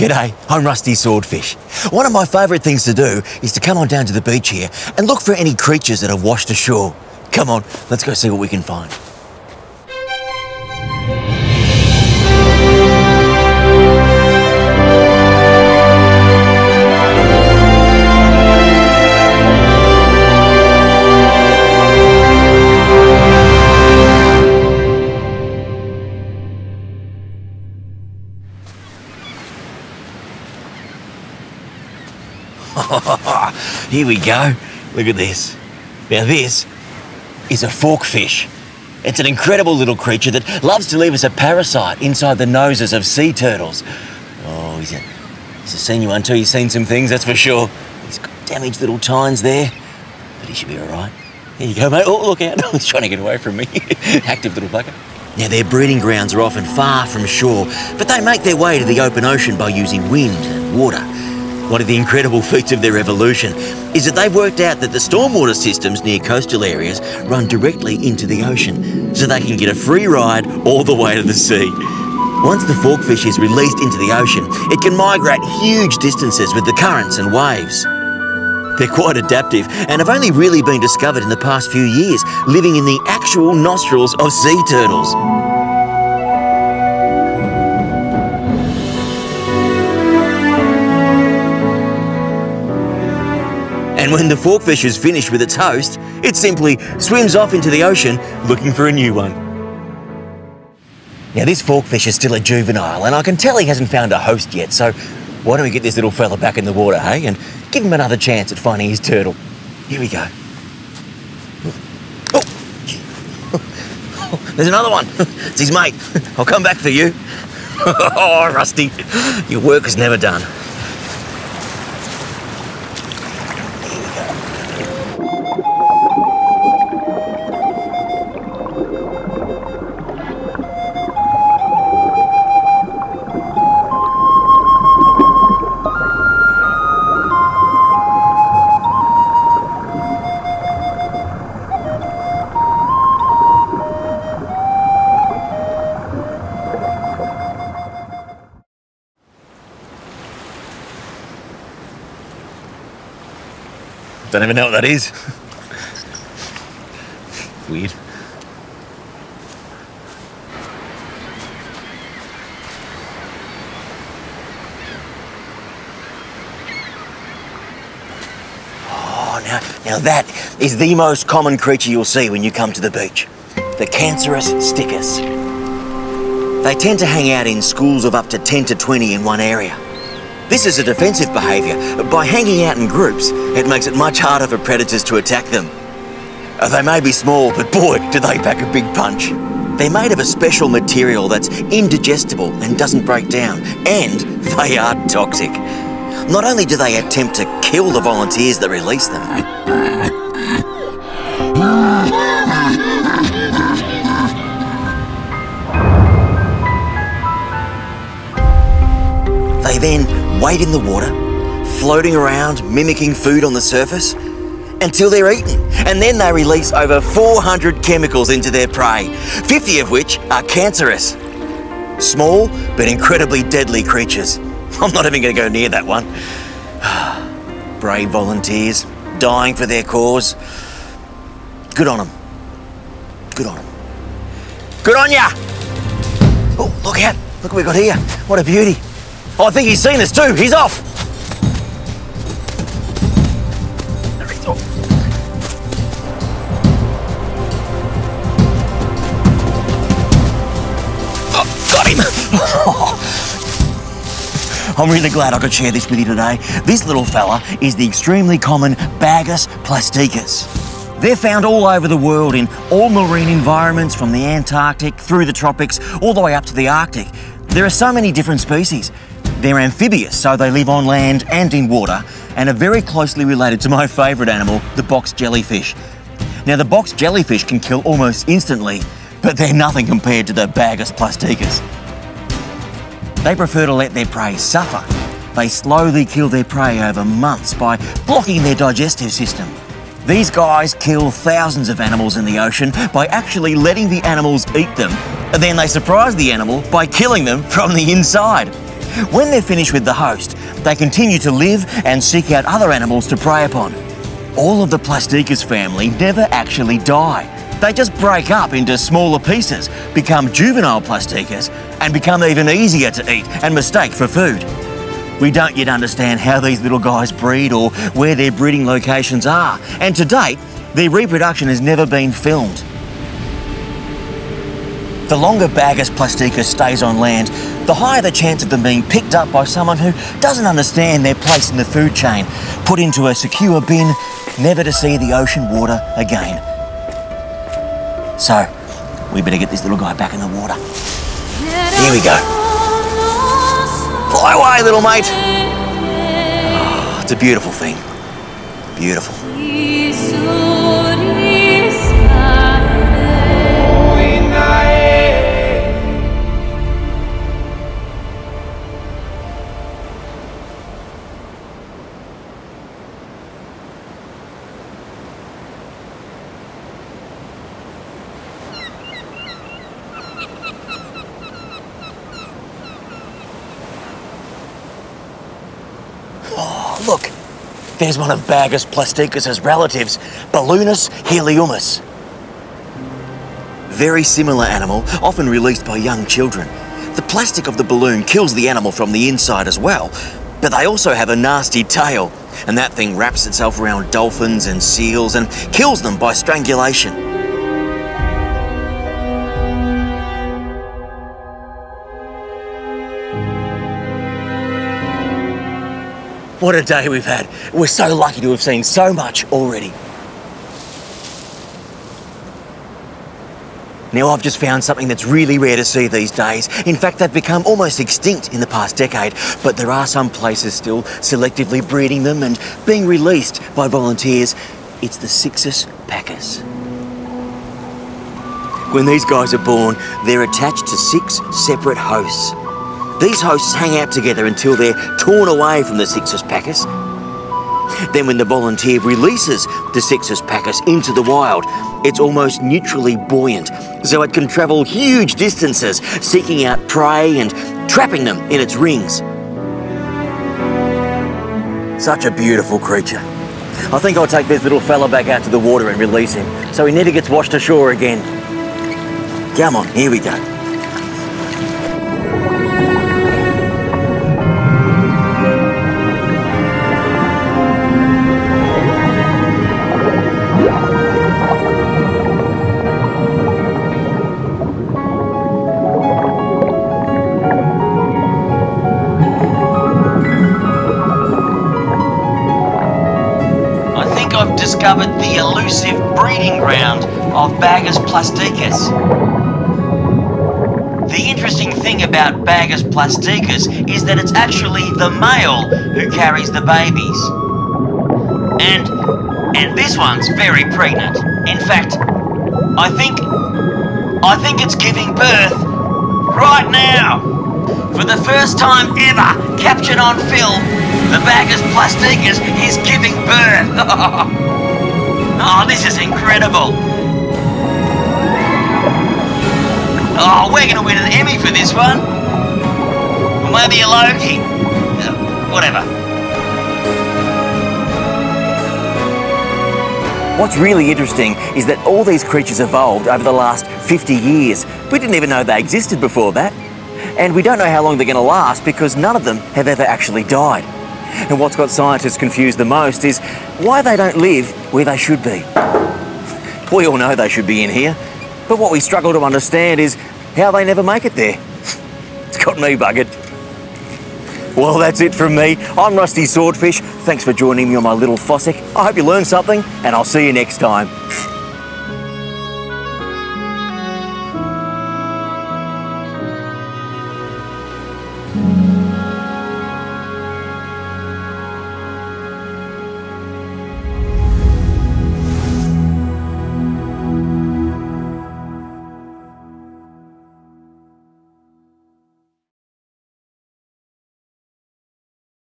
G'day, I'm Rusty Swordfish. One of my favourite things to do is to come on down to the beach here and look for any creatures that have washed ashore. Come on, let's go see what we can find. Here we go. Look at this. Now this is a forkfish. It's an incredible little creature that loves to leave us a parasite inside the noses of sea turtles. Oh, he's a senior one too. He's seen some things, that's for sure. He's got damaged little tines there, but he should be all right. There you go, mate. Oh, look out. He's trying to get away from me. Active little fucker. Now, their breeding grounds are often far from shore, but they make their way to the open ocean by using wind and water. One of the incredible feats of their evolution is that they've worked out that the stormwater systems near coastal areas run directly into the ocean, so they can get a free ride all the way to the sea. Once the forkfish is released into the ocean, it can migrate huge distances with the currents and waves. They're quite adaptive and have only really been discovered in the past few years, living in the actual nostrils of sea turtles. And when the forkfish is finished with its host, it simply swims off into the ocean looking for a new one. Now this forkfish is still a juvenile and I can tell he hasn't found a host yet, so why don't we get this little fella back in the water, hey? And give him another chance at finding his turtle. Here we go. Oh, there's another one. It's his mate. I'll come back for you. Oh, Rusty, your work is never done. Don't even know what that is. Weird. Oh, now that is the most common creature you'll see when you come to the beach. The cancerous stickers. They tend to hang out in schools of up to 10 to 20 in one area. This is a defensive behaviour. By hanging out in groups, it makes it much harder for predators to attack them. They may be small, but boy, do they pack a big punch. They're made of a special material that's indigestible and doesn't break down, and they are toxic. Not only do they attempt to kill the volunteers that release them, they then wait in the water, floating around, mimicking food on the surface, until they're eaten. And then they release over 400 chemicals into their prey, 50 of which are cancerous. Small, but incredibly deadly creatures. I'm not even going to go near that one. Brave volunteers, dying for their cause. Good on them. Good on them. Good on ya! Oh, look out. Look what we've got here. What a beauty. Oh, I think he's seen us too. He's off. There he is. Oh, got him. Oh. I'm really glad I could share this with you today. This little fella is the extremely common Bagus plasticus. They're found all over the world in all marine environments, from the Antarctic through the tropics, all the way up to the Arctic. There are so many different species. They're amphibious, so they live on land and in water, and are very closely related to my favourite animal, the box jellyfish. Now, the box jellyfish can kill almost instantly, but they're nothing compared to the Bagus plasticus. They prefer to let their prey suffer. They slowly kill their prey over months by blocking their digestive system. These guys kill thousands of animals in the ocean by actually letting the animals eat them, and then they surprise the animal by killing them from the inside. When they're finished with the host, they continue to live and seek out other animals to prey upon. All of the Plasticas family never actually die. They just break up into smaller pieces, become juvenile Plasticas, and become even easier to eat and mistake for food. We don't yet understand how these little guys breed or where their breeding locations are, and to date, their reproduction has never been filmed. The longer Bagus plastica stays on land, the higher the chance of them being picked up by someone who doesn't understand their place in the food chain, put into a secure bin, never to see the ocean water again. So, we better get this little guy back in the water. Here we go. Fly away, little mate. Oh, it's a beautiful thing. Beautiful. Oh, look, there's one of Bagus plasticus' relatives, Balloonus heliumus. Very similar animal, often released by young children. The plastic of the balloon kills the animal from the inside as well, but they also have a nasty tail, and that thing wraps itself around dolphins and seals and kills them by strangulation. What a day we've had. We're so lucky to have seen so much already. Now I've just found something that's really rare to see these days. In fact, they've become almost extinct in the past decade, but there are some places still selectively breeding them and being released by volunteers. It's the Cixus pacus. When these guys are born, they're attached to 6 separate hosts. These hosts hang out together until they're torn away from the Cixus pacus. Then when the volunteer releases the Cixus pacus into the wild, it's almost neutrally buoyant, so it can travel huge distances, seeking out prey and trapping them in its rings. Such a beautiful creature. I think I'll take this little fella back out to the water and release him, so he never gets washed ashore again. Come on, here we go. I've discovered the elusive breeding ground of Bagus plasticus. The interesting thing about Bagus plasticus is that it's actually the male who carries the babies. And this one's very pregnant. In fact, I think it's giving birth right now. For the first time ever, captured on film, the Bagus plasticus is giving birth. Oh, this is incredible. Oh, we're going to win an Emmy for this one. Or maybe a Logie. Whatever. What's really interesting is that all these creatures evolved over the last 50 years. We didn't even know they existed before that. And we don't know how long they're going to last because none of them have ever actually died. And what's got scientists confused the most is why they don't live where they should be. We all know they should be in here, but what we struggle to understand is how they never make it there. It's got me buggered. Well, that's it from me. I'm Rusty Swordfish. Thanks for joining me on my little fossick. I hope you learned something, and I'll see you next time.